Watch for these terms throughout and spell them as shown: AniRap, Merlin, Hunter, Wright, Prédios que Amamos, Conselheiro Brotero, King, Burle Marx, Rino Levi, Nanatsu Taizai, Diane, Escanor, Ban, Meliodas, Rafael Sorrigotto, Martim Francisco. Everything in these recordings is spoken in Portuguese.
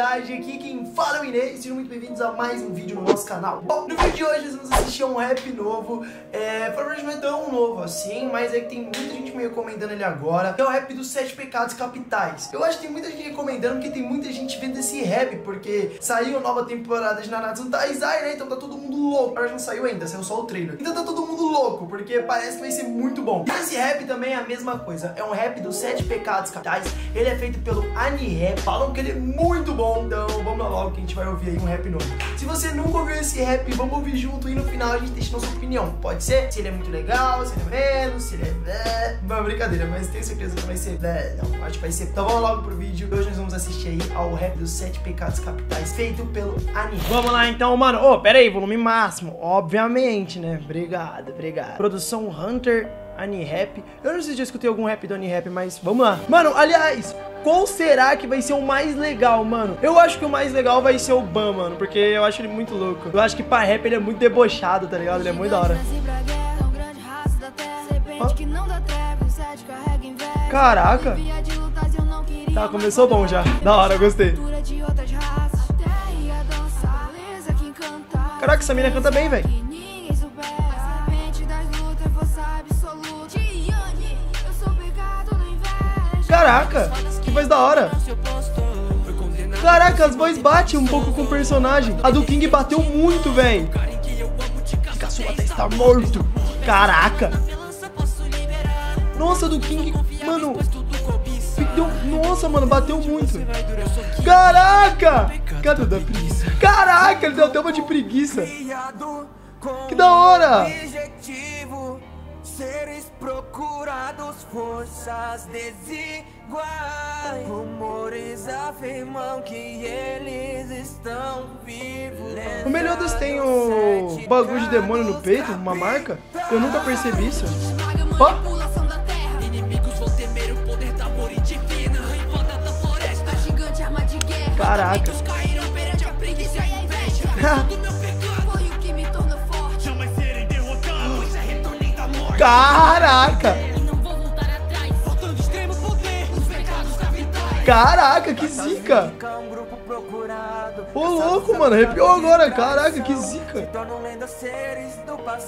novidade, aqui quem fala é o Inês, sejam muito bem-vindos a mais um vídeo no nosso canal. Bom, no vídeo de hoje nós vamos assistir a um rap novo, provavelmente não é tão novo assim, mas é que tem muita gente me recomendando ele agora, que é o rap dos 7 pecados capitais. Eu acho que tem muita gente recomendando porque tem muita gente vendo esse rap, porque saiu a nova temporada de Nanatsu Taizai, né, então tá todo mundo louco, parece que não saiu ainda, saiu só o trailer, então tá todo mundo louco, porque parece que vai ser muito bom. E esse rap também é a mesma coisa, é um rap dos 7 pecados capitais, ele é feito pelo AniRap, falam que ele é muito bom, então vamos lá logo que a gente vai ouvir aí um rap novo. Se você nunca ouviu esse rap, vamos ouvir junto e no final a gente deixa nossa opinião, pode ser? Se ele é muito legal, se ele é menos, se ele é... Não, brincadeira, mas tenho certeza que vai ser... Não, acho que vai ser... Então vamos logo pro vídeo, hoje nós vamos assistir aí ao rap dos 7 pecados capitais, feito pelo AniRap. Vamos lá então, mano, pera aí, volume máximo, obviamente, né, obrigado, obrigado. Produção Hunter... AniRap. Eu não sei se eu escutei algum rap do AniRap, mas vamos lá. Mano, aliás, qual será que vai ser o mais legal, mano? Eu acho que o mais legal vai ser o Ban, mano, porque eu acho ele muito louco. Eu acho que pra rap ele é muito debochado, tá ligado? Ele é muito da hora. Caraca. Tá, começou bom já. Da hora, eu gostei. Caraca, essa mina canta bem, velho. Caraca, que voz da hora. Caraca, as vozes batem um pouco com o personagem. A do King bateu muito, velho. Fica a sua testa morto. Caraca. Nossa, a do King, mano. Nossa, mano, bateu muito. Caraca. Caraca, ele deu até uma de preguiça. Que da hora. Seres procurados, forças desiguais. Rumores afirmam que eles estão vivos. O Meliodas tem o bagulho de demônio no peito, uma marca. Eu nunca percebi isso. Ó. Caraca. Caraca! Caraca, que zica! Ô louco, mano, arrepiou agora, caraca, que zica!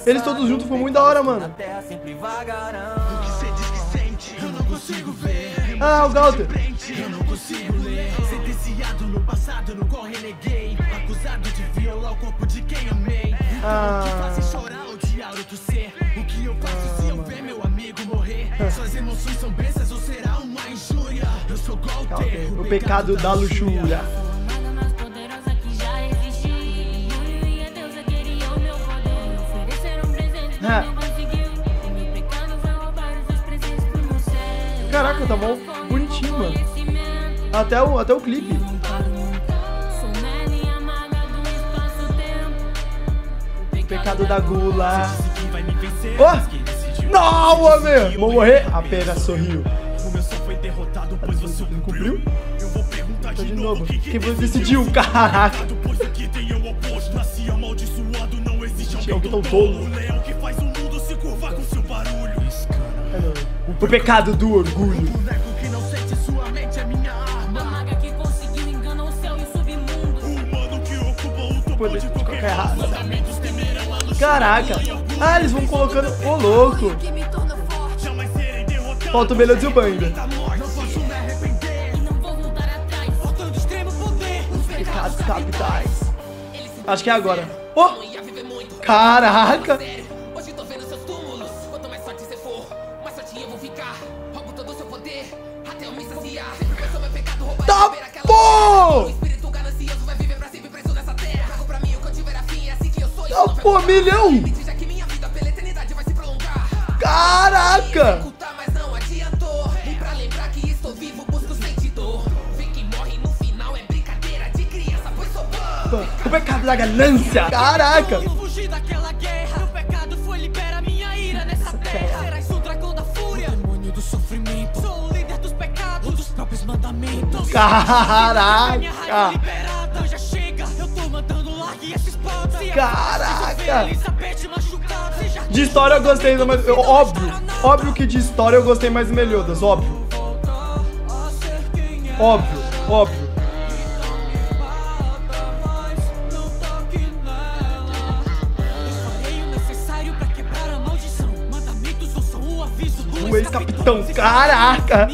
Eles todos juntos foi muito da hora, mano. Ah, o Galter! O que eu faço se eu ver meu amigo morrer? Suas emoções são bestas ou será uma injúria? Eu sou Golter, o pecado da luxúria. Humana mais poderosa que já existiu. E a deusa queria o meu poder. Oferecer um presente que não conseguiu. E me pecando vai roubar os seus presentes pro meu céu. Caraca, tá bom, bonitinho, mano. Até o clipe. O pecado da gula. Oh! Não, meu! Vou morrer? A pega sorriu. O meu só foi derrotado, pois você não cumpriu? Eu vou perguntar de novo. Quem você decidiu? Caraca! Tinha alguém tão tolo. O pecado do orgulho. O poder de qualquer raça. Caraca! Ah, eles vão colocando... Ô, louco! Falta o Meliodas e o Ban ainda. Pecados capitais. Acho que é agora. Ô! Oh! Caraca! Tá bom! Tá bom, milhão! Caraca! Mas não adiantou. E pra lembrar que estou vivo, busco sentido. Vem que morre no final é brincadeira de criança, pois sou bom. O pecado da ganância. Caraca! Eu fugi daquela guerra. O pecado foi liberar minha ira nessa terra. Serás o dragão da fúria, o demônio do sofrimento. Sou o líder dos pecados, um dos próprios mandamentos. Caraca! Liberada já chega. Eu tô mandando largue essa espada. Caraca! De história eu gostei, mas óbvio que de história eu gostei mais do Meliodas, óbvio. o ex-capitão. Caraca!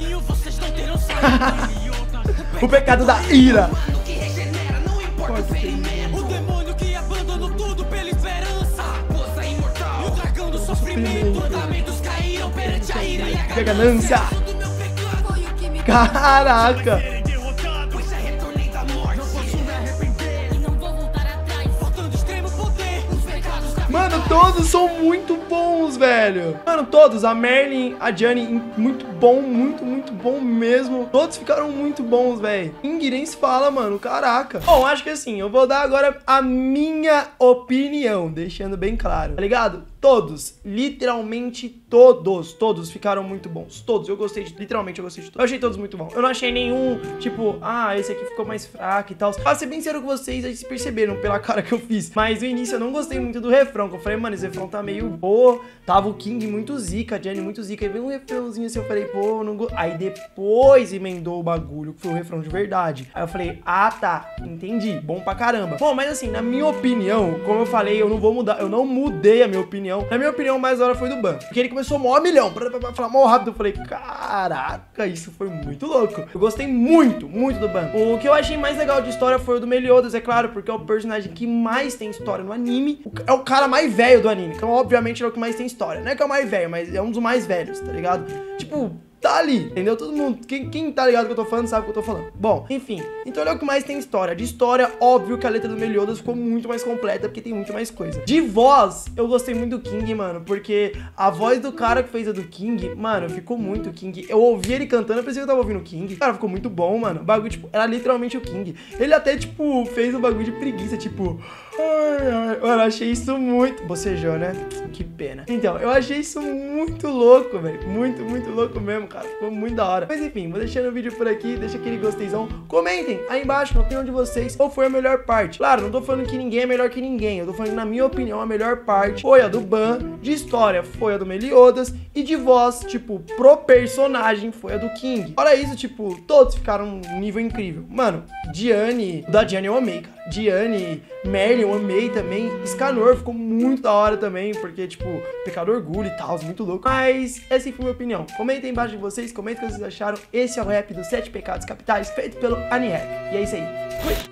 O pecado da ira. O demônio que abandonou tudo pela esperança. Força imortal. O dragão do sofrimento. Fundamentos caíram perante a ira e a ganância. Caraca! Pois já retornei da morte. Não posso me arrepender. E não vou voltar atrás. Faltando extremo poder. Os pecados da... Mano, todos são muito bons, velho. Mano, todos. A Merlin, a Diane, muito bom. Muito bom mesmo. Todos ficaram muito bons, velho. Ninguém nem se fala, mano. Caraca. Bom, acho que assim, eu vou dar agora a minha opinião. Deixando bem claro, tá ligado? Todos, literalmente todos ficaram muito bons. Todos, eu gostei de, literalmente eu gostei de todos. Eu achei todos muito bons. Eu não achei nenhum, tipo, ah, esse aqui ficou mais fraco e tal. Pra ser bem sério com vocês, vocês perceberam pela cara que eu fiz. Mas no início eu não gostei muito do refrão, que eu falei, mano, esse refrão tá meio boa. Tava o King muito zica, a Jenny muito zica. Aí veio um refrãozinho assim, eu falei, pô, eu não gostei. Aí depois emendou o bagulho, que foi o refrão de verdade. Aí eu falei, ah, tá, entendi, bom pra caramba. Bom, mas assim, na minha opinião, como eu falei, eu não vou mudar, eu não mudei a minha opinião. Na minha opinião, mais da hora foi do Ban. Porque ele começou mó milhão, pra falar mó rápido. Eu falei, caraca, isso foi muito louco. Eu gostei muito do Ban. O que eu achei mais legal de história foi o do Meliodas, é claro, porque é o personagem que mais tem história no anime. É o cara mais velho do anime, então obviamente ele é o que mais tem história. Não é que é o mais velho, mas é um dos mais velhos, tá ligado? Tipo... tá ali, entendeu? Todo mundo, quem tá ligado que eu tô falando sabe o que eu tô falando. Bom, enfim, então olha o que mais tem história. De história, óbvio que a letra do Meliodas ficou muito mais completa, porque tem muito mais coisa. De voz, eu gostei muito do King, mano, porque a voz do cara que fez a do King, mano, ficou muito King. Eu ouvi ele cantando, eu pensei que eu tava ouvindo o King. Cara, ficou muito bom, mano. O bagulho, tipo, era literalmente o King. Ele até, tipo, fez um bagulho de preguiça, tipo... Mano, eu achei isso muito... Bocejou, né? Que pena. Então, eu achei isso muito louco, velho. Muito louco mesmo, cara. Ficou muito da hora. Mas enfim, vou deixando o vídeo por aqui. Deixa aquele gosteizão. Comentem aí embaixo na opinião de vocês qual foi a melhor parte. Claro, não tô falando que ninguém é melhor que ninguém. Eu tô falando que, na minha opinião, a melhor parte foi a do Ban. De história foi a do Meliodas. E de voz, tipo, pro personagem foi a do King. Fora isso, tipo, todos ficaram num nível incrível. Mano, Diane... O da Diane eu amei, cara. Diane, Merlin, eu amei também. Escanor ficou muito da hora também, porque, tipo, pecado orgulho e tal, muito louco. Mas essa foi a minha opinião. Comentem embaixo de vocês, comentem o que vocês acharam. Esse é o rap dos 7 pecados capitais, feito pelo AniRap. E é isso aí. Fui!